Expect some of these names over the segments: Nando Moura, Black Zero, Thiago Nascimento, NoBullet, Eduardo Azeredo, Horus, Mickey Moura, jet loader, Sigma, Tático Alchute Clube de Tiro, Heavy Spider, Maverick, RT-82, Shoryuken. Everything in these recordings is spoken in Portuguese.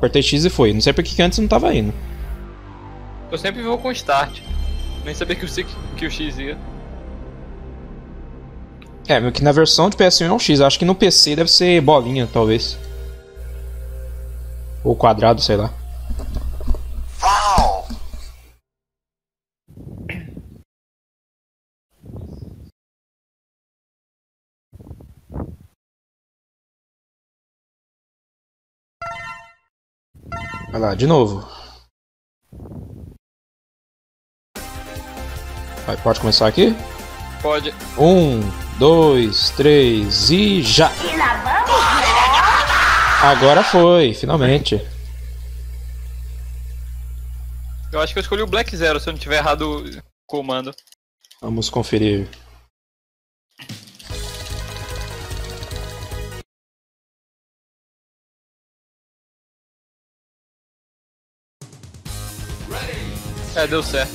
Apertei X e foi. Não sei porque que antes não tava indo. Eu sempre vou com Start. Nem sabia que o X ia. É, meio que na versão de PS1 é um X. Acho que no PC deve ser bolinha, talvez. Ou quadrado, sei lá. Vai lá, de novo. Vai, pode começar aqui? Pode. 1, 2, 3 e já! E lá vamos! Agora foi, finalmente. Eu acho que eu escolhi o Black Zero, se eu não tiver errado o comando. Vamos conferir. É, deu certo.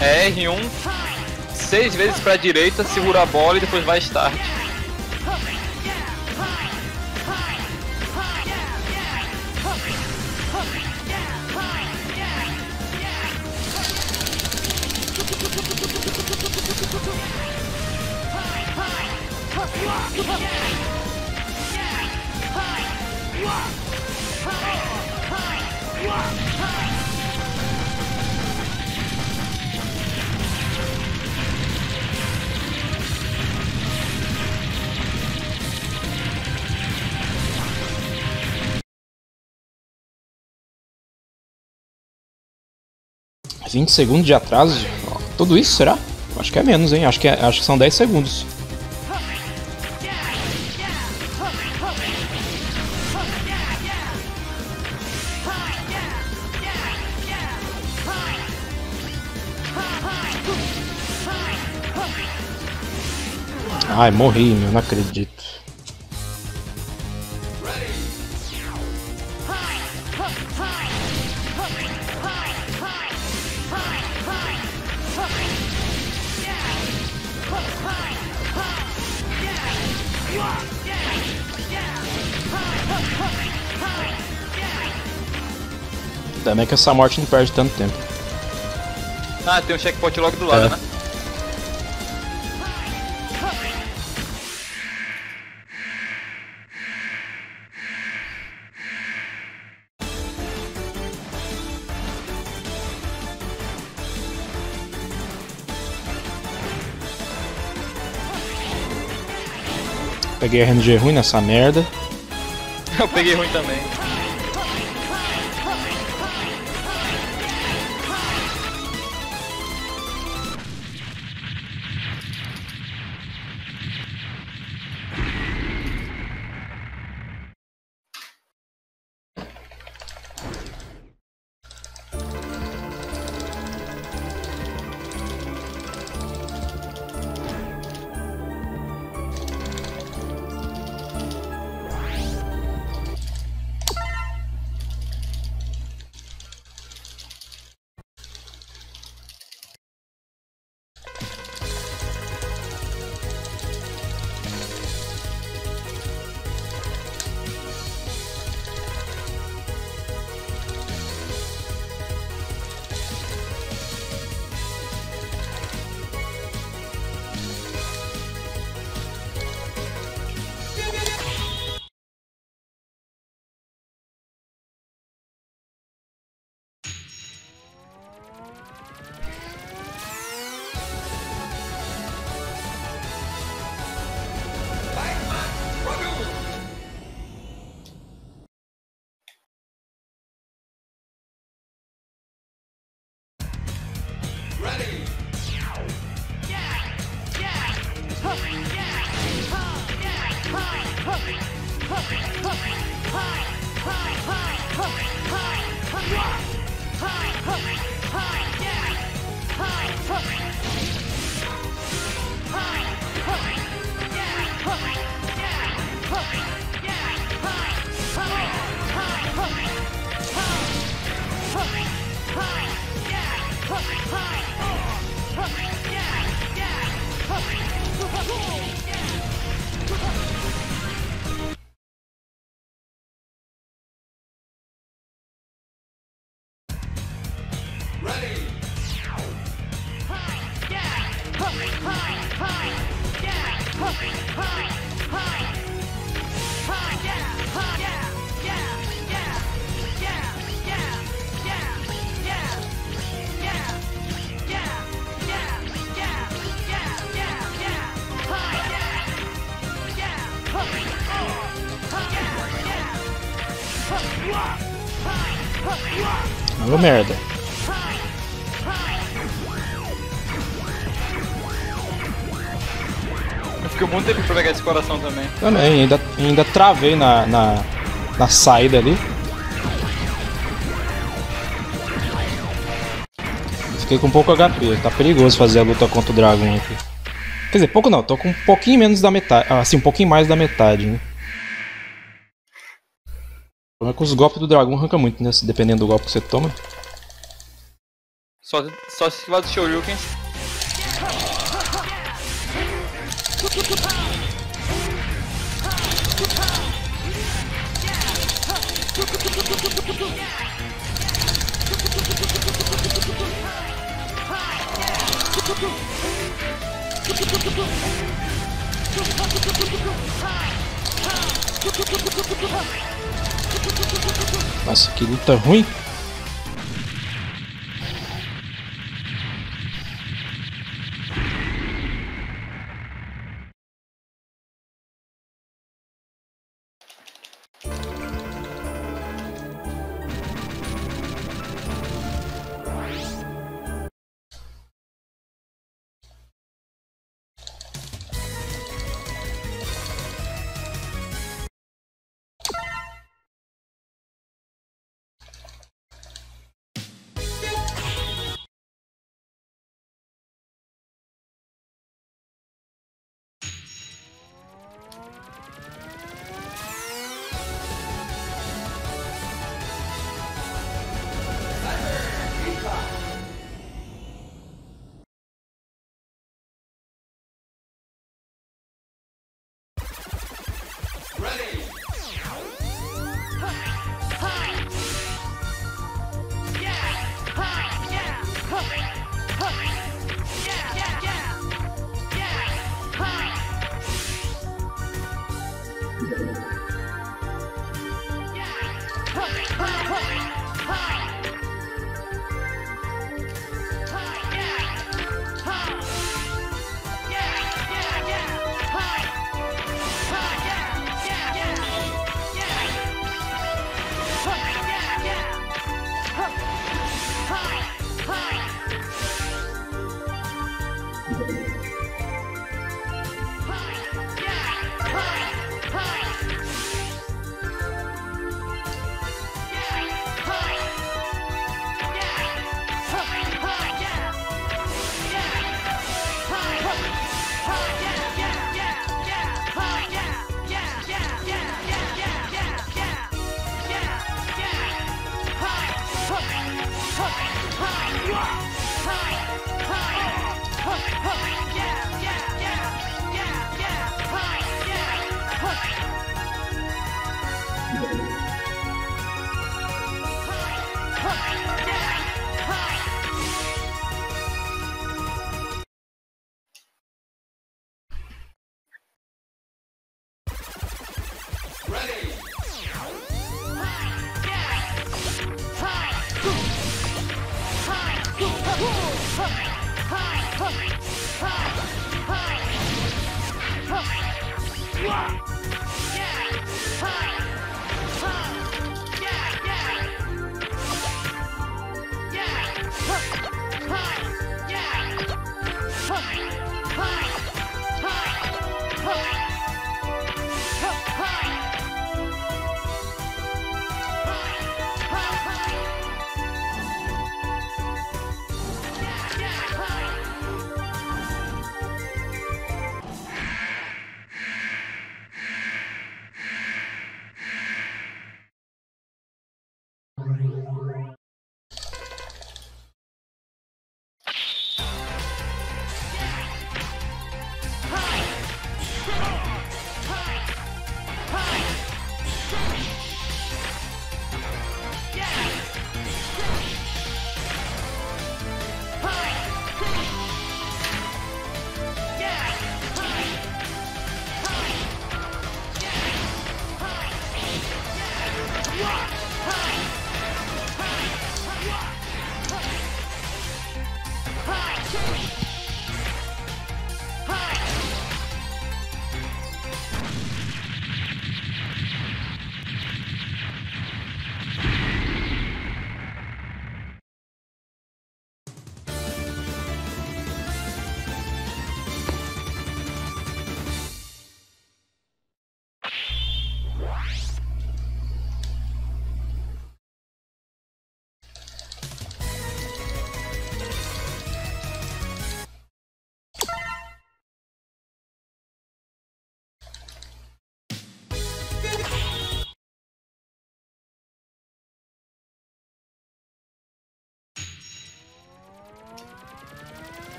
É R1, 6 vezes pra direita, segura a bola e depois vai start. Vinte segundos de atraso? Tudo isso, será? Acho que é menos, hein? Acho que são 10 segundos. Ai, morri, meu, não acredito. Também que essa morte não perde tanto tempo. Ah, tem um checkpoint logo do lado, né? Peguei RNG ruim nessa merda. Eu peguei ruim também. Alô, merda. Eu fiquei um bom tempo pra pegar esse coração também. Também, ainda travei na saída ali. Fiquei com pouco HP, tá perigoso fazer a luta contra o dragão aqui. Quer dizer, pouco não, tô com um pouquinho menos da metade, assim, um pouquinho mais da metade, né? O problema é que os golpes do dragão arrancam muito, né? Dependendo do golpe que você toma. Só se esquivar do Shoryuken. Nossa, que luta ruim.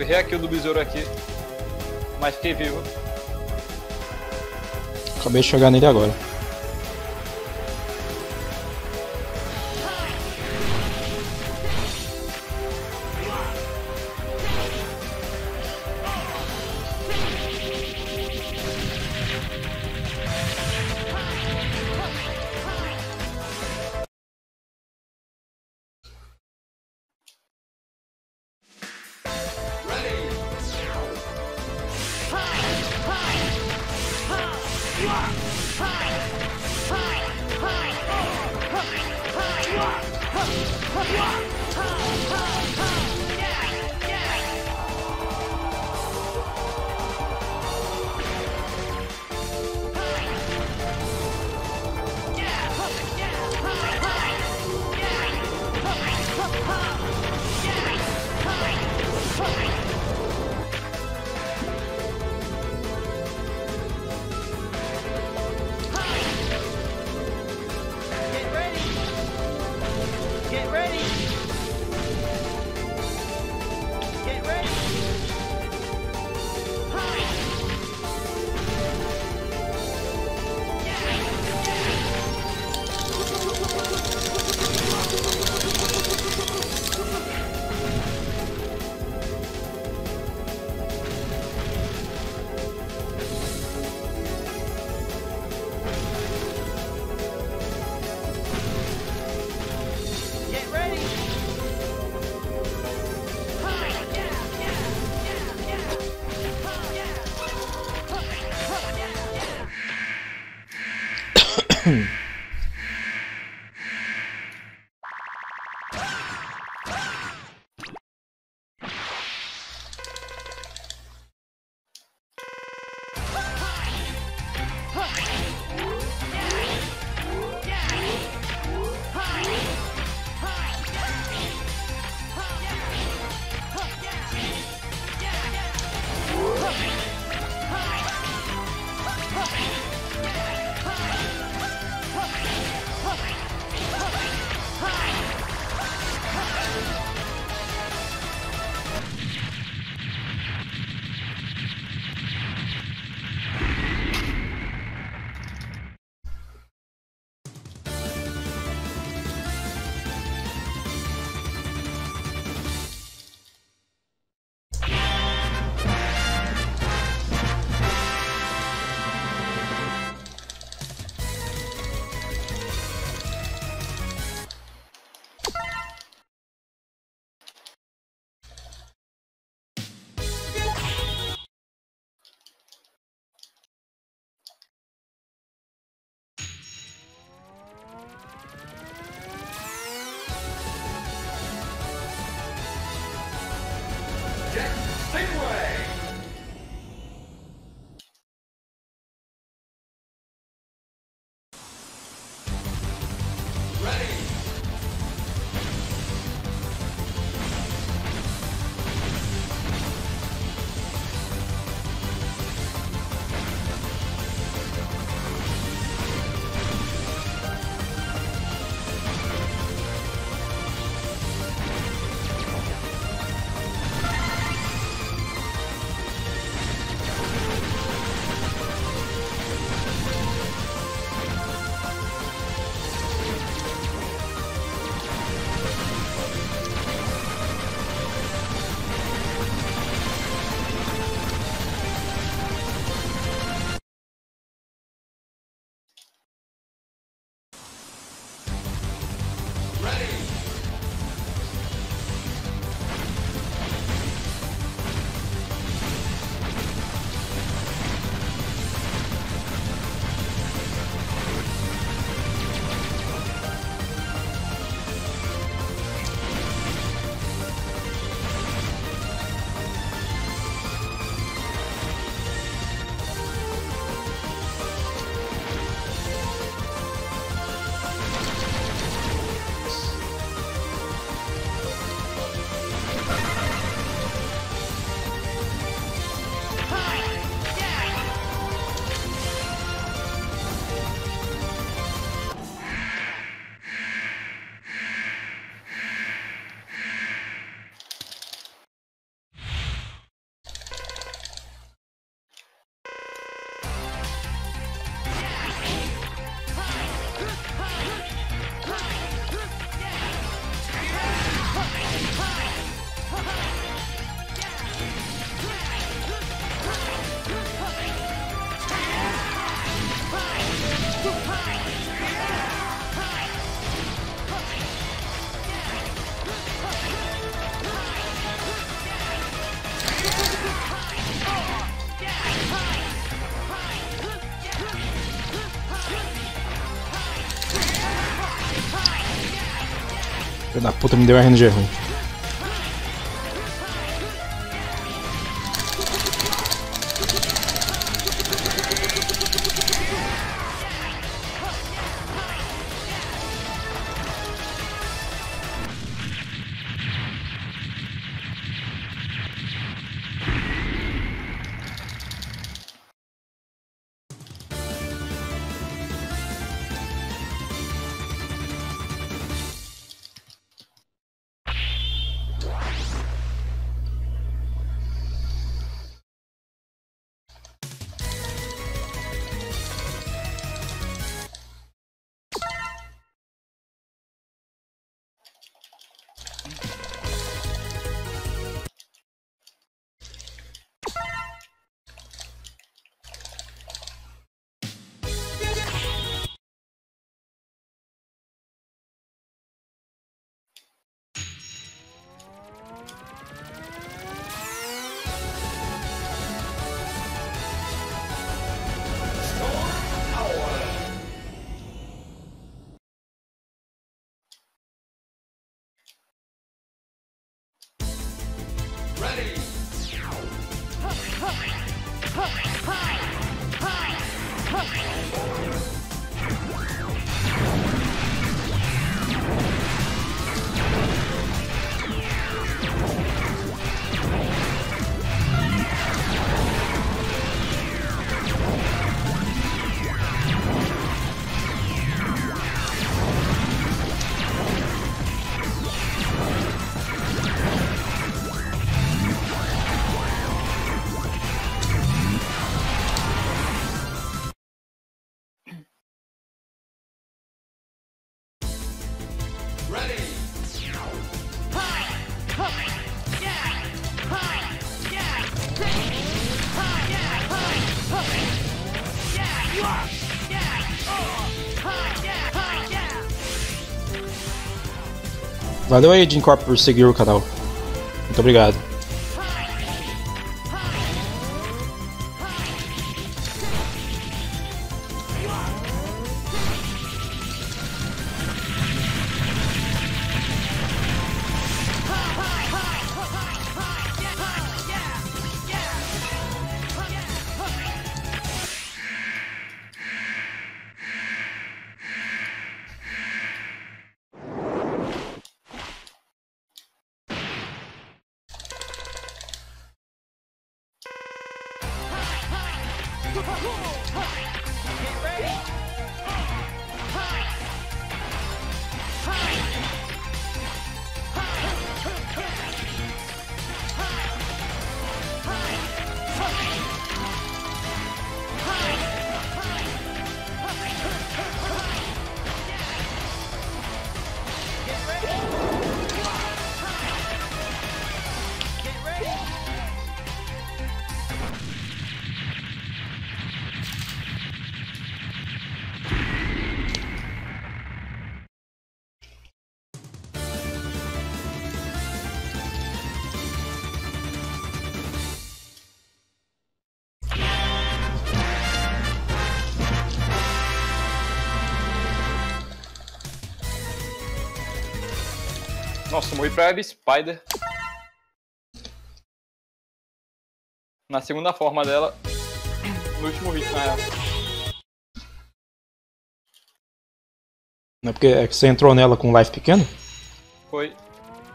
Errei aqui o do besouro aqui. Mas fiquei vivo. Acabei de chegar nele agora. Filho da puta, me deu RNG ruim. Valeu aí, Jim Corp, por seguir o canal. Muito obrigado. Nossa, morri pra Heavy Spider. Na segunda forma dela. No último hit, na real. Não é porque é que você entrou nela com life pequeno? Foi.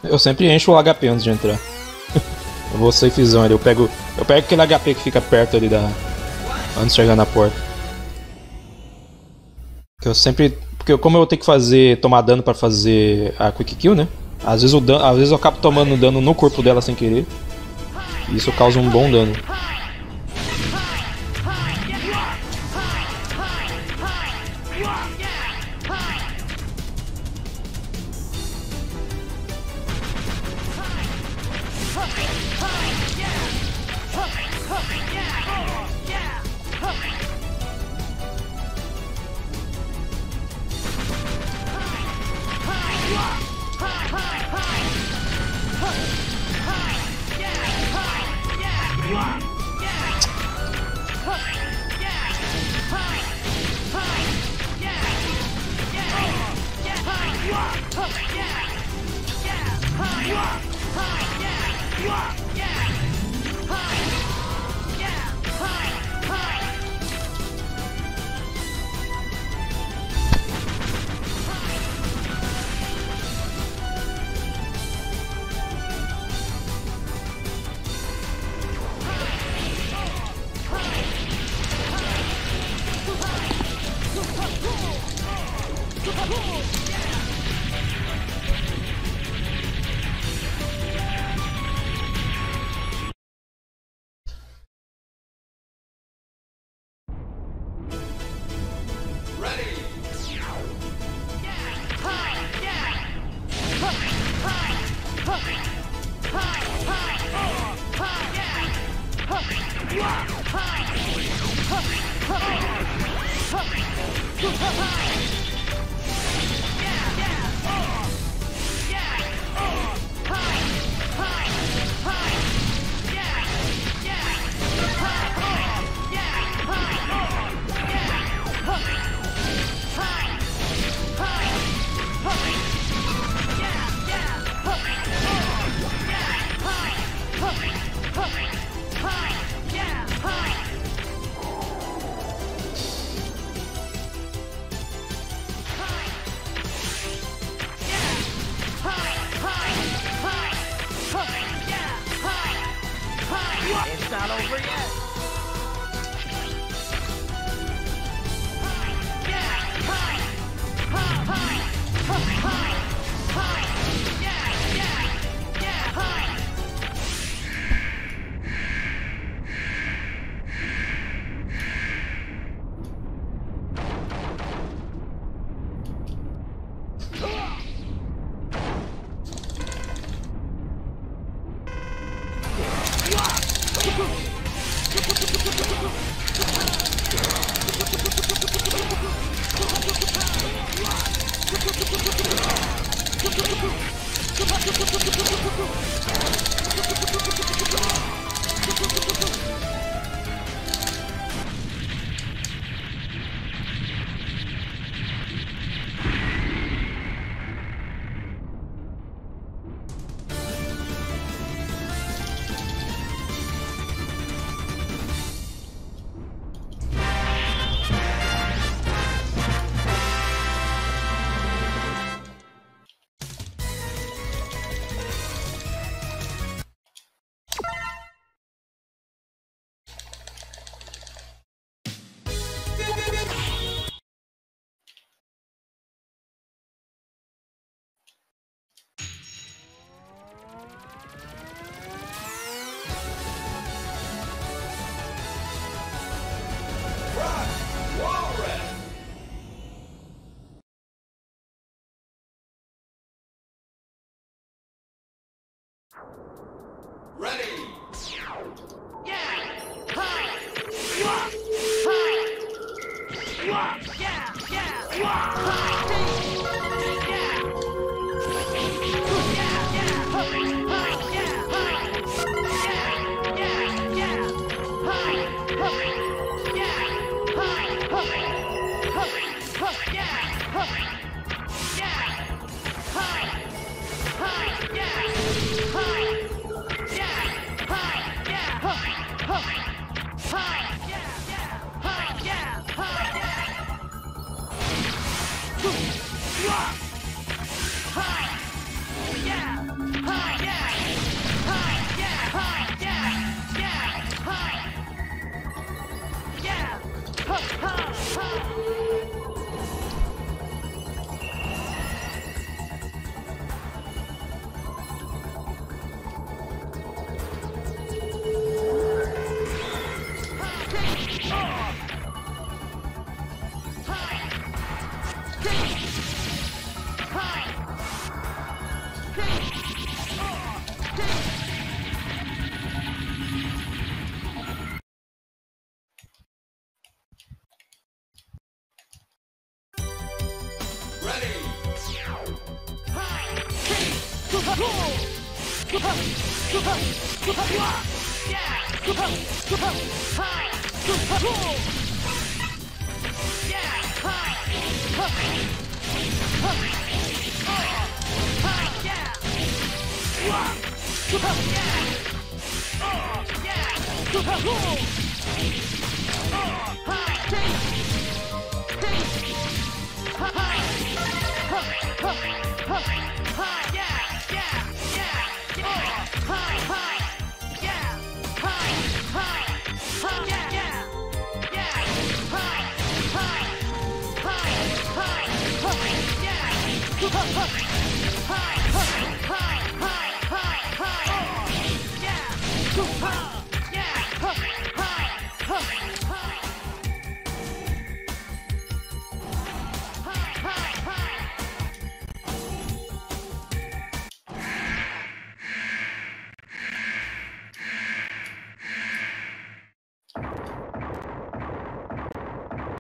Eu sempre encho o HP antes de entrar. Eu vou safezão ali, eu pego aquele HP que fica perto ali da... antes de chegar na porta. Que eu sempre... porque como eu tenho que fazer... tomar dano pra fazer a quick kill, né? Às vezes eu acabo tomando dano no corpo dela sem querer. E isso causa um bom dano.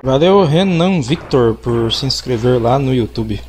Valeu, Renan Victor, por se inscrever lá no YouTube.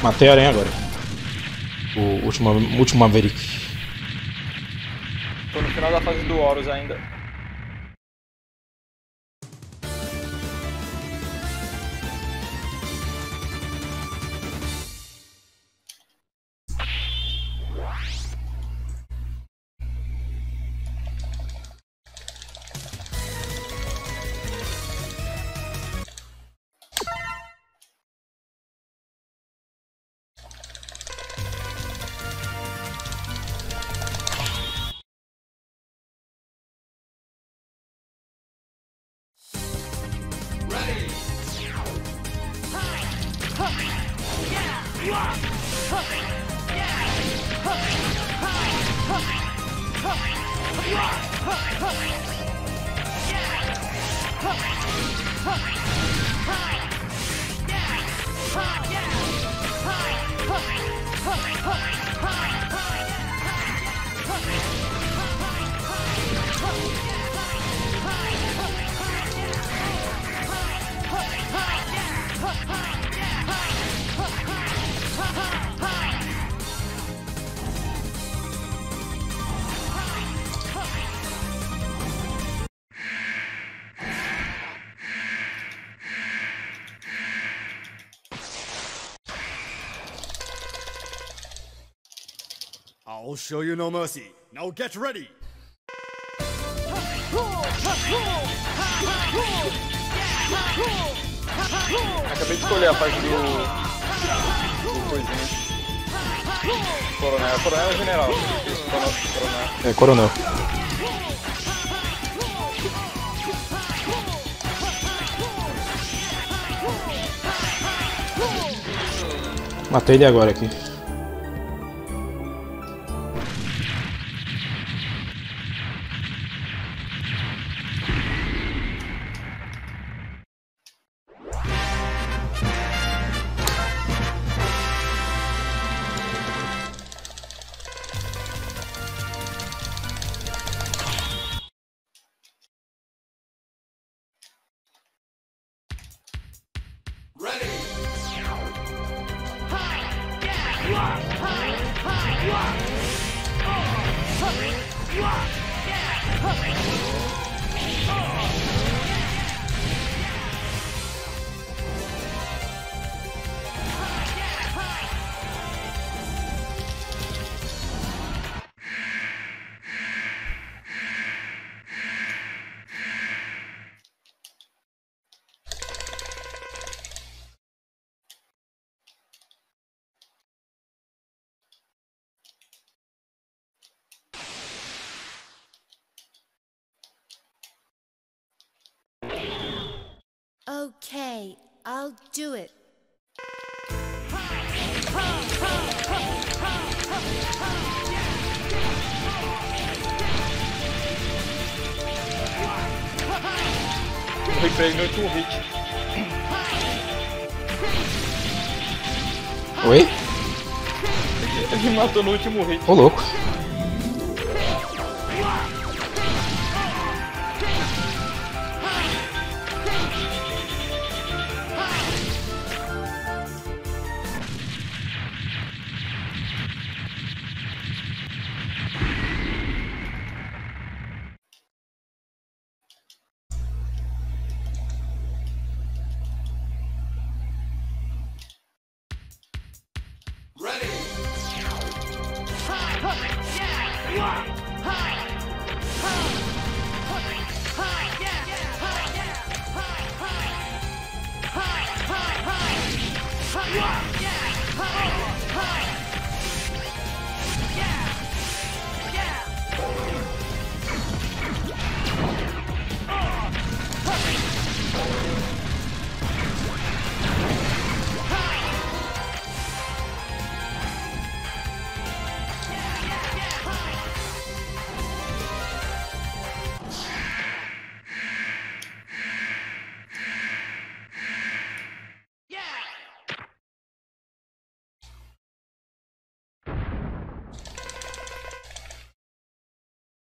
Matei a aranha agora. O último Maverick. Tô no final da fase do Horus ainda. I'll show you no mercy. Now get ready! Acabei de escolher a parte do coisinho. Coronel. Coronel é general. É, coronel. Matei ele agora aqui. Okay, I'll do it. Oi? Ele me matou no último hit. Ô, louco.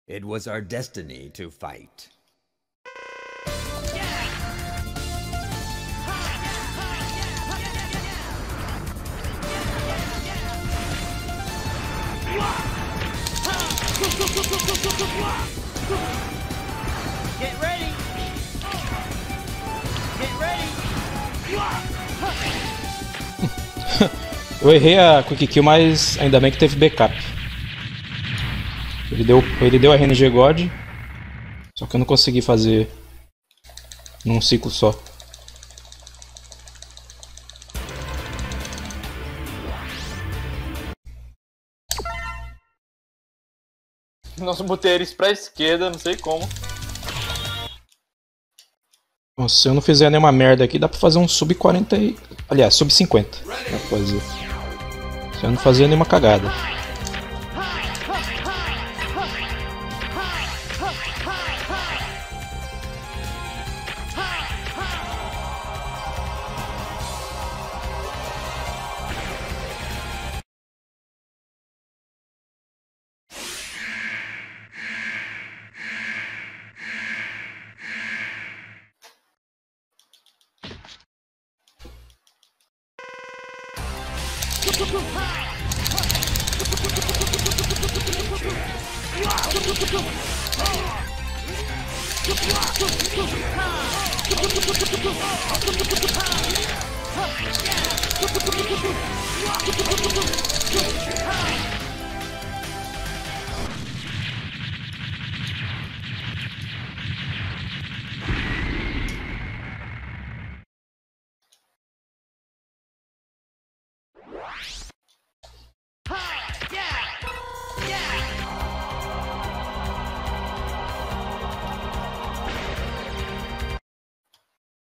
It was our destiny to fight. Get ready! Get ready! Eu errei a quick kill, mas ainda bem que teve backup. Ele deu a RNG God, só que eu não consegui fazer num ciclo só. Nossa, eu botei eles pra esquerda, não sei como. Bom, se eu não fizer nenhuma merda aqui, dá pra fazer um sub 40 e... Aliás, sub 50. Dá pra fazer. Se eu não fazer nenhuma cagada.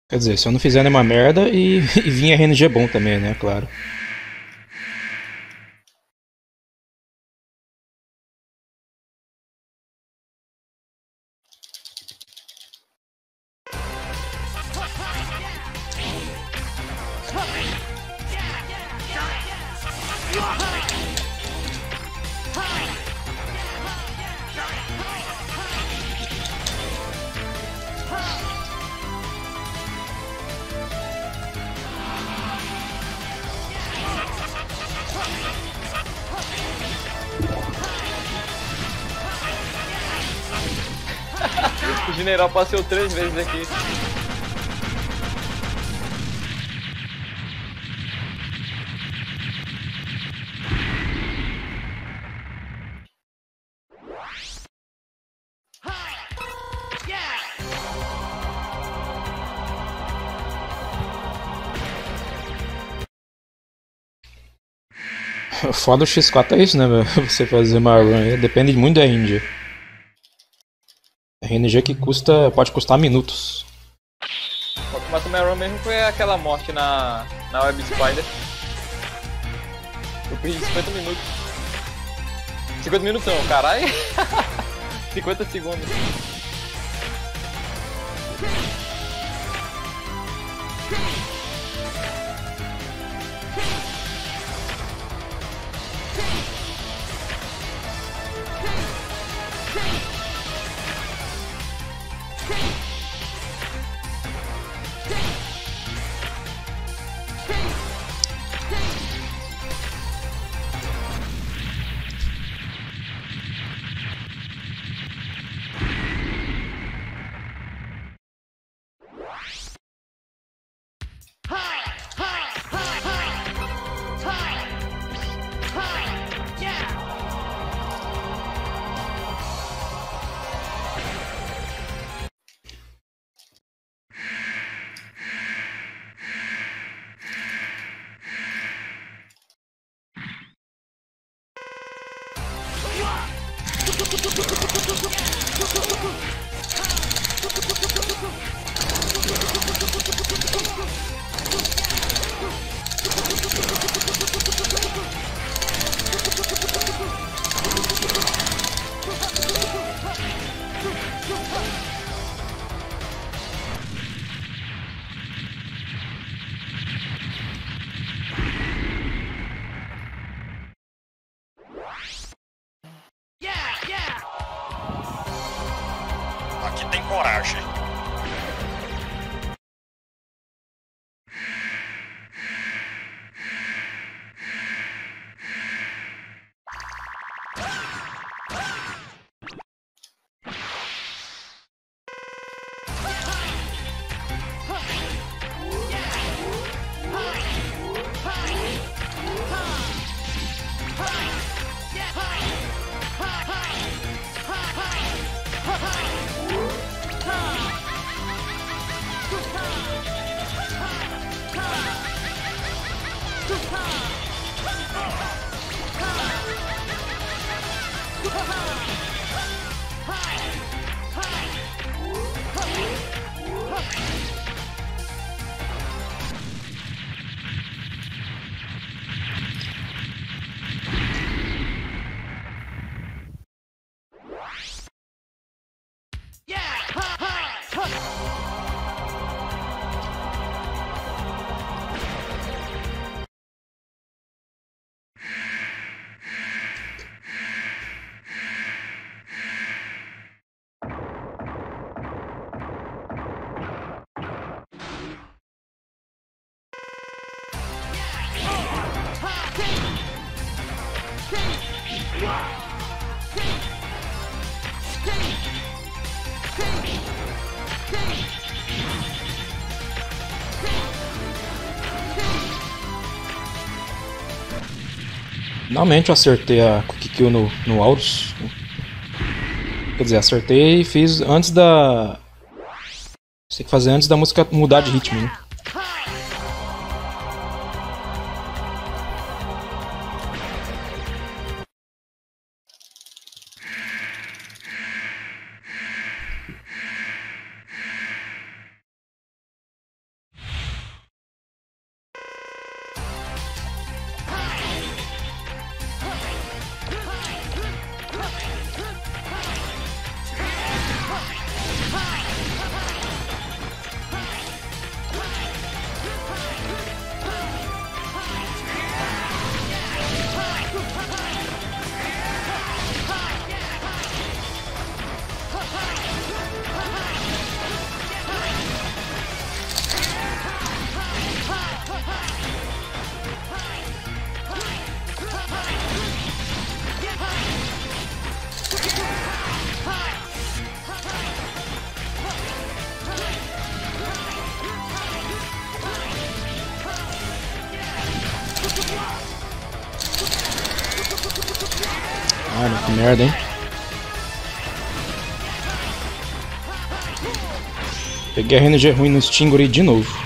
Quer dizer, se eu não fizer nenhuma merda e vir RNG bom também, né? Claro. O general passou 3 vezes aqui. Foda o X4 é isso, né, meu? Você fazer uma run, depende muito da Índia. RNG que custa, pode custar minutos. O que matou minha run mesmo foi aquela morte na Heavy Spider. Eu perdi 50 minutos. 50 minutos não, caralho. 50 segundos. Finalmente eu acertei a Quick Kill no Horus. Quer dizer, acertei e fiz antes da... Tem que fazer antes da música mudar de ritmo, né? Que merda, hein? Peguei a RNG ruim no Stingray de novo.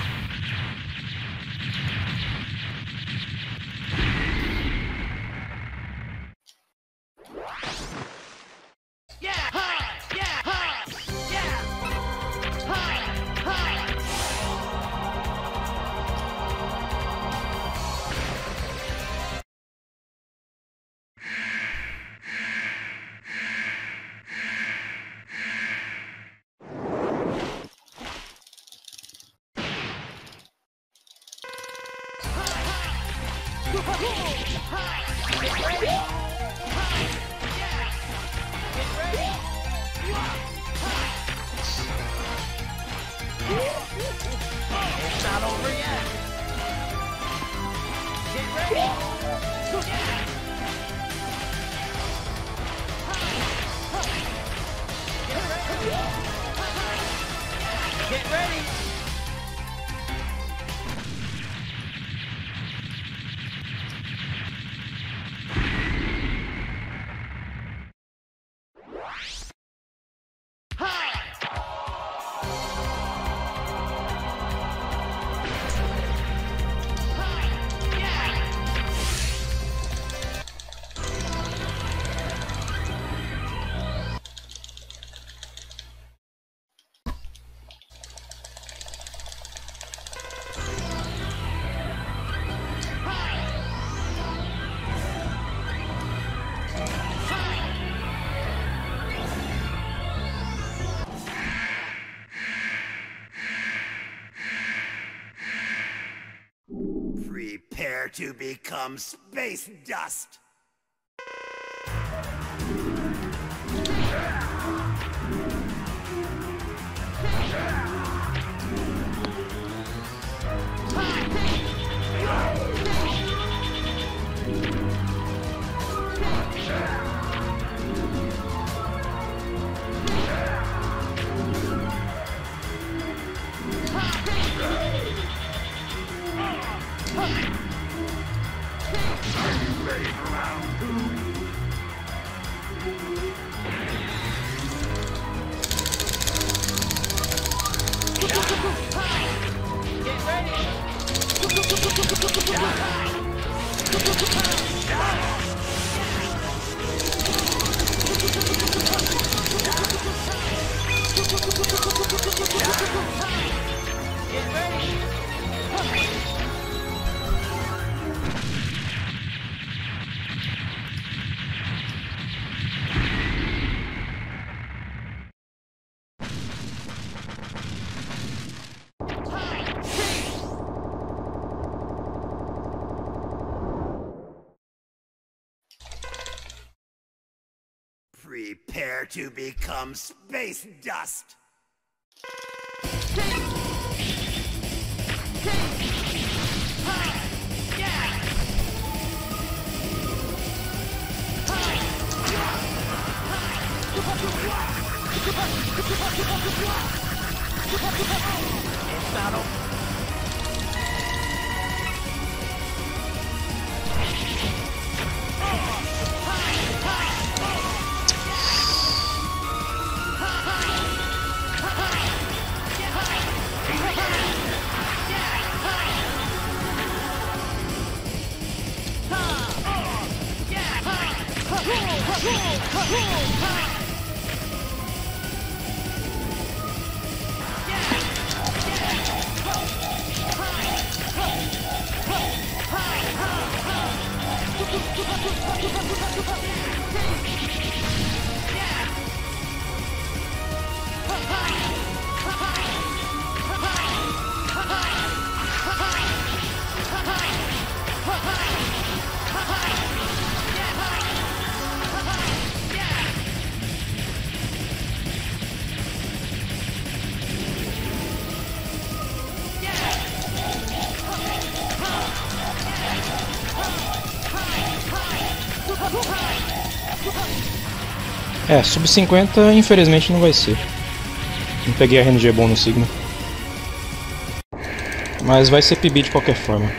Prepare to become space dust! Prepare to become space dust! It's battle. É, sub 50 infelizmente não vai ser. Não peguei a RNG bom no Sigma. Mas vai ser PB de qualquer forma.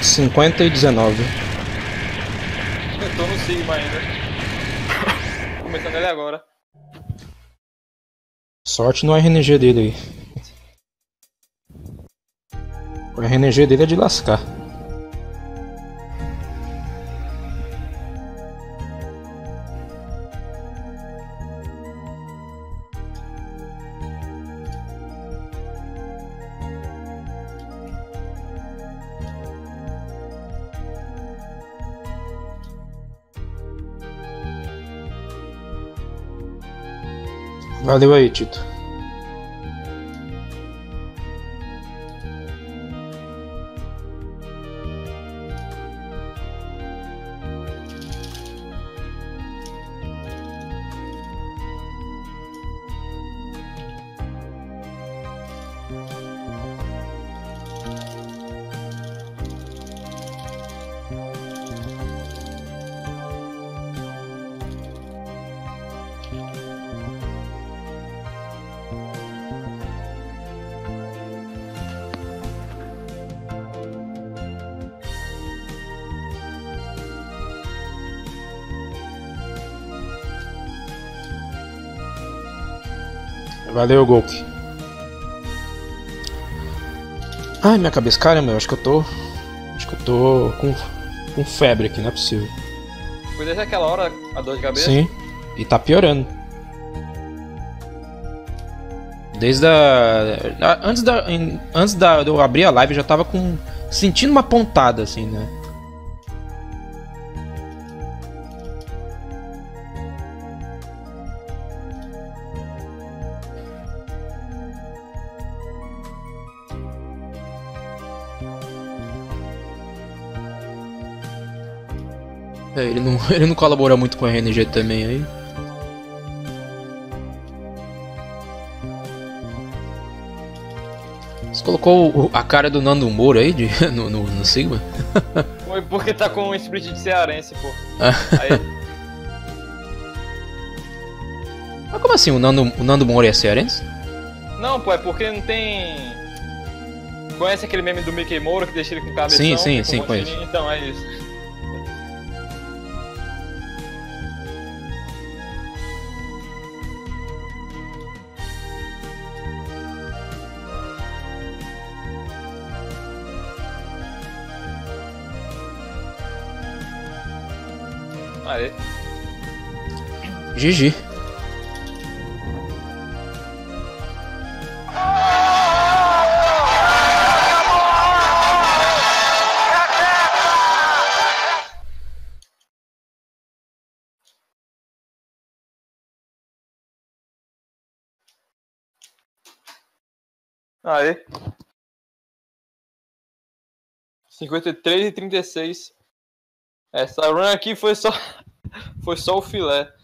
Cinquenta e 19. Eu tô no Sigma ainda. Começando ele agora. Sorte no RNG dele aí. O RNG dele é de lascar. Valeu aí, Tito. Valeu, Golk. Ai, minha cabeça, caramba, eu acho que eu tô. Acho que eu tô com febre aqui, não é possível. Foi desde aquela hora a dor de cabeça? Sim, e tá piorando. Desde a. Antes de eu abrir a live eu já tava com. Sentindo uma pontada assim, né? Ele não colabora muito com a RNG também aí. Você colocou a cara do Nando Moura aí no Sigma? Foi porque tá com um espírito de cearense, pô. Aí... Mas como assim? O Nando Moura é cearense? Não, pô, é porque não tem... Conhece aquele meme do Mickey Moura que deixa ele com cabeção? Sim, conheço. Então, é isso. GG. Aí. 53 e 36. Essa run aqui foi só o filé.